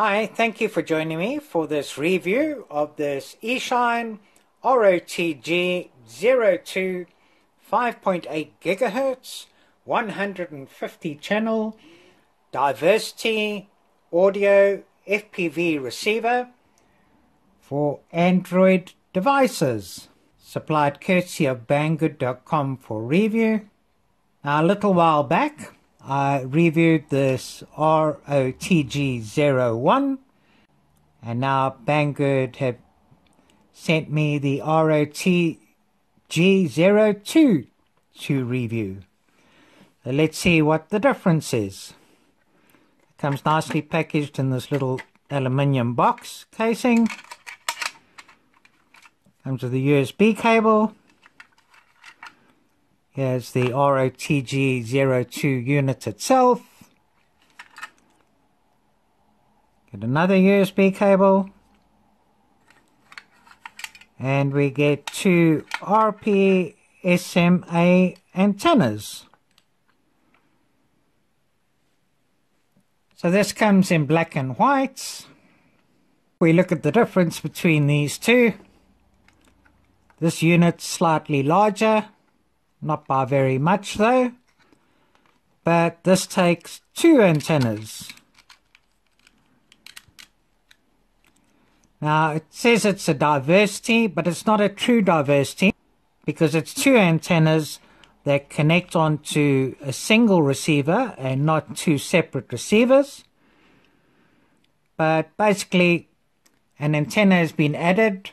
Hi, thank you for joining me for this review of this Eachine ROTG 02 5.8 GHz 150 channel diversity audio FPV receiver for Android devices, supplied courtesy of Banggood.com for review. Now, a little while back I reviewed this ROTG01, and now Banggood have sent me the ROTG02 to review. So let's see what the difference is. It comes nicely packaged in this little aluminium box casing. Comes with a USB cable. Here's the ROTG02 unit itself. Get another USB cable. And we get two RP SMA antennas. So this comes in black and white. We look at the difference between these two. This unit's slightly larger. Not by very much though, but this takes two antennas. Now it says it's a diversity, but it's not a true diversity because it's two antennas that connect onto a single receiver and not two separate receivers. But basically an antenna has been added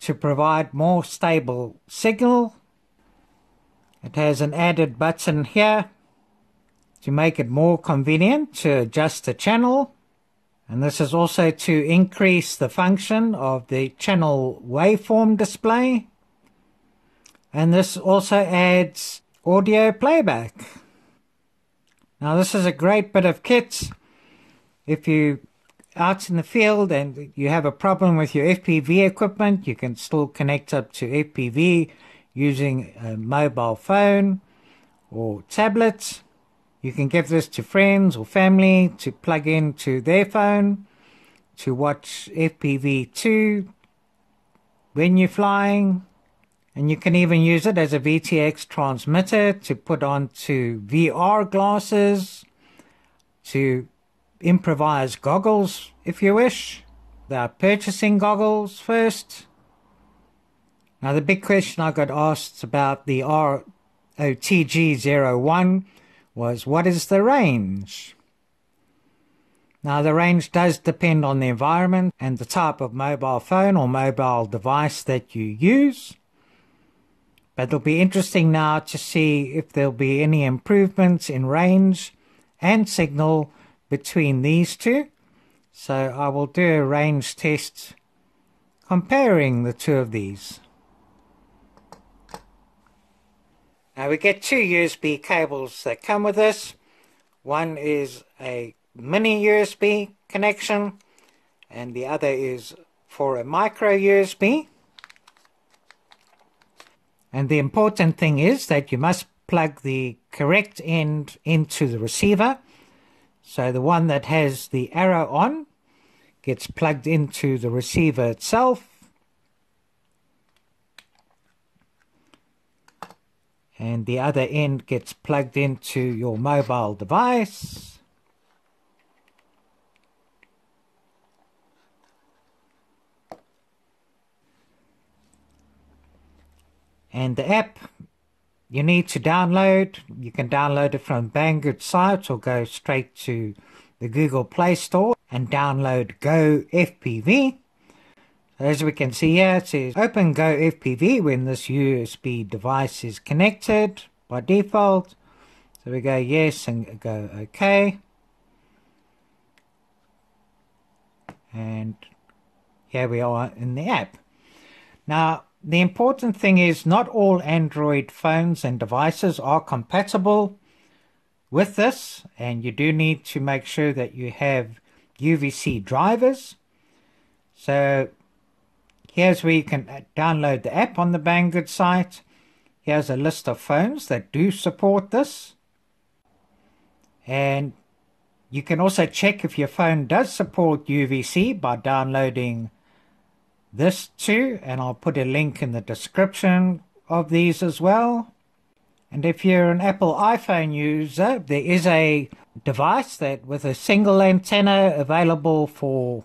to provide more stable signal. It has an added button here to make it more convenient to adjust the channel, and this is also to increase the function of the channel waveform display, and this also adds audio playback. Now this is a great bit of kit if you're out in the field and you have a problem with your FPV equipment. You can still connect up to FPV using a mobile phone or tablet. You can give this to friends or family to plug into their phone to watch FPV2 when you're flying, and you can even use it as a VTX transmitter to put onto VR glasses, to improvise goggles if you wish, without purchasing goggles first. Now the big question I got asked about the ROTG01 was, what is the range? Now the range does depend on the environment and the type of mobile phone or mobile device that you use. But it'll be interesting now to see if there'll be any improvements in range and signal between these two. So I will do a range test comparing the two of these. Now we get two USB cables that come with this. One is a mini USB connection and the other is for a micro USB. And the important thing is that you must plug the correct end into the receiver. So the one that has the arrow on gets plugged into the receiver itself. And the other end gets plugged into your mobile device. And the app you need to download, you can download it from Banggood site or go straight to the Google Play Store and download Go FPV. As we can see here, it says open Go FPV when this USB device is connected by default. So we go yes and go OK. And here we are in the app. Now, the important thing is not all Android phones and devices are compatible with this, and you do need to make sure that you have UVC drivers. So here's where you can download the app on the Banggood site. Here's a list of phones that do support this. And You can also check if your phone does support UVC by downloading this too, and I'll put a link in the description of these as well. And if you're an Apple iPhone user, there is a device that with a single antenna available for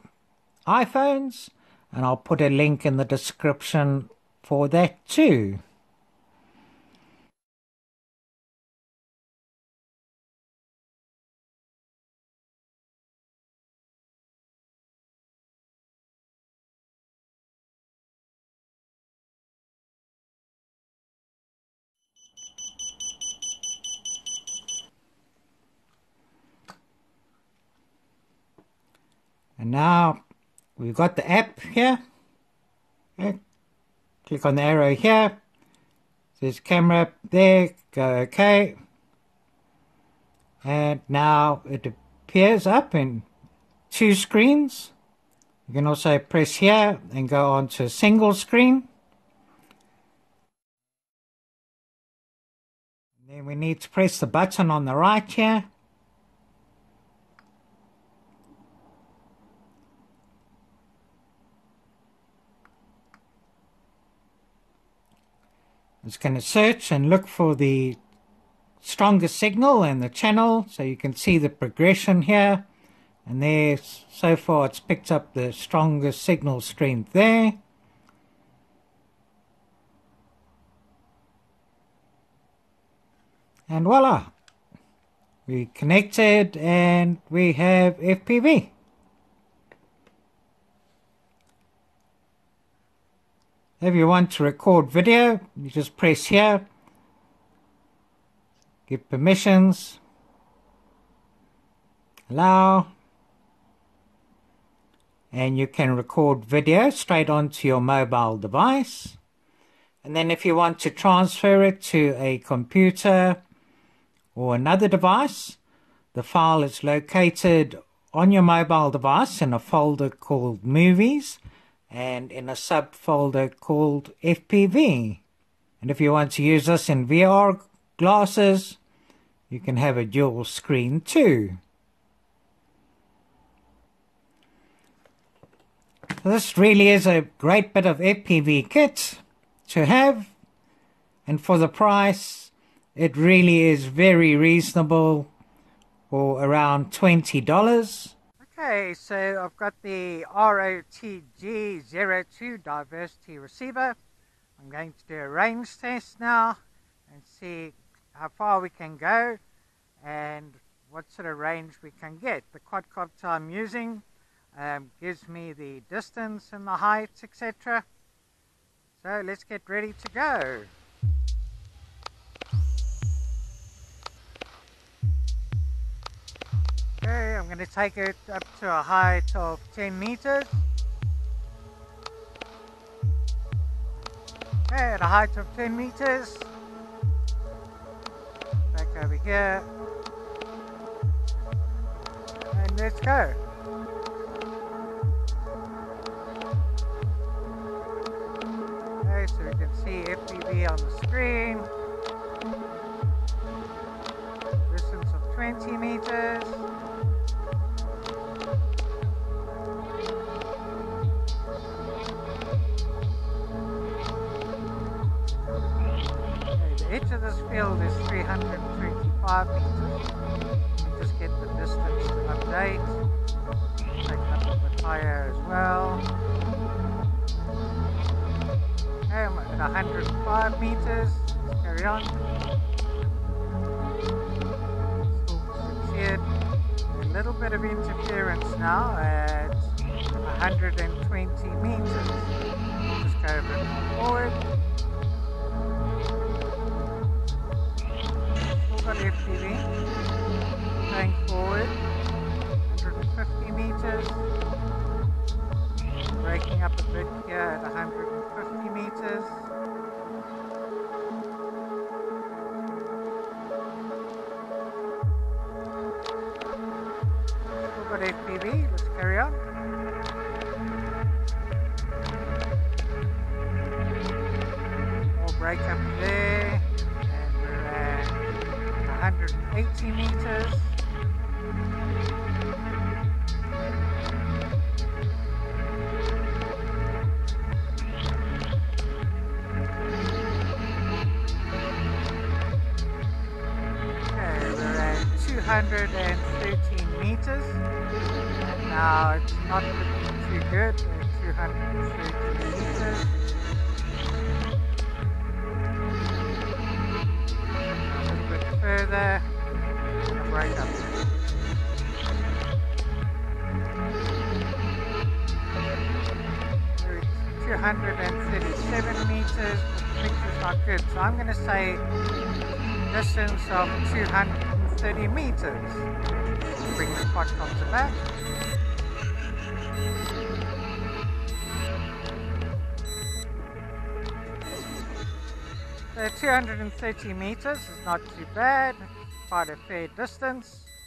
iPhones, and I'll put a link in the description for that too. And now we've got the app here. Click on the arrow here. There's camera there. Go OK. And now it appears up in two screens. You can also press here and go on to a single screen. And then we need to press the button on the right here. It's going to search and look for the strongest signal and the channel, so you can see the progression here. And there, so far, it's picked up the strongest signal strength there. And voila! We connected and we have FPV. If you want to record video, you just press here, give permissions, allow, and you can record video straight onto your mobile device. And then if you want to transfer it to a computer or another device, the file is located on your mobile device in a folder called Movies, and in a subfolder called FPV. And if you want to use this in VR glasses, you can have a dual screen too. So this really is a great bit of FPV kit to have, and for the price it really is very reasonable, or around $20. Okay, so I've got the ROTG 02 diversity receiver. I'm going to do a range test now and see how far we can go and what sort of range we can get. The quadcopter I'm using gives me the distance and the height, etc. So let's get ready to go. Okay, I'm going to take it up to a height of 10 meters. Okay, at a height of 10 meters. Back over here. And let's go. Okay, so we can see FPV on the screen. Distance of 20 meters. Each of this field is 325 meters. Let me just get the distance to update. Take it up a bit higher as well. Okay, I'm at 105 meters. Let's carry on. Still succeed. A little bit of interference now at 120 meters. Just go a bit more forward. Got FPV, going forward, 150 meters, breaking up a bit here at 150 meters, still got FPV, let's carry on. More break up there. 180 meters. 213 meters. Now it's not looking too good. 213 meters. A little bit further. And right up. There it's 237 meters. The picture's not good. So I'm going to say distance of 230 meters. Bring the quadcopter back. So 230 meters is not too bad, quite a fair distance.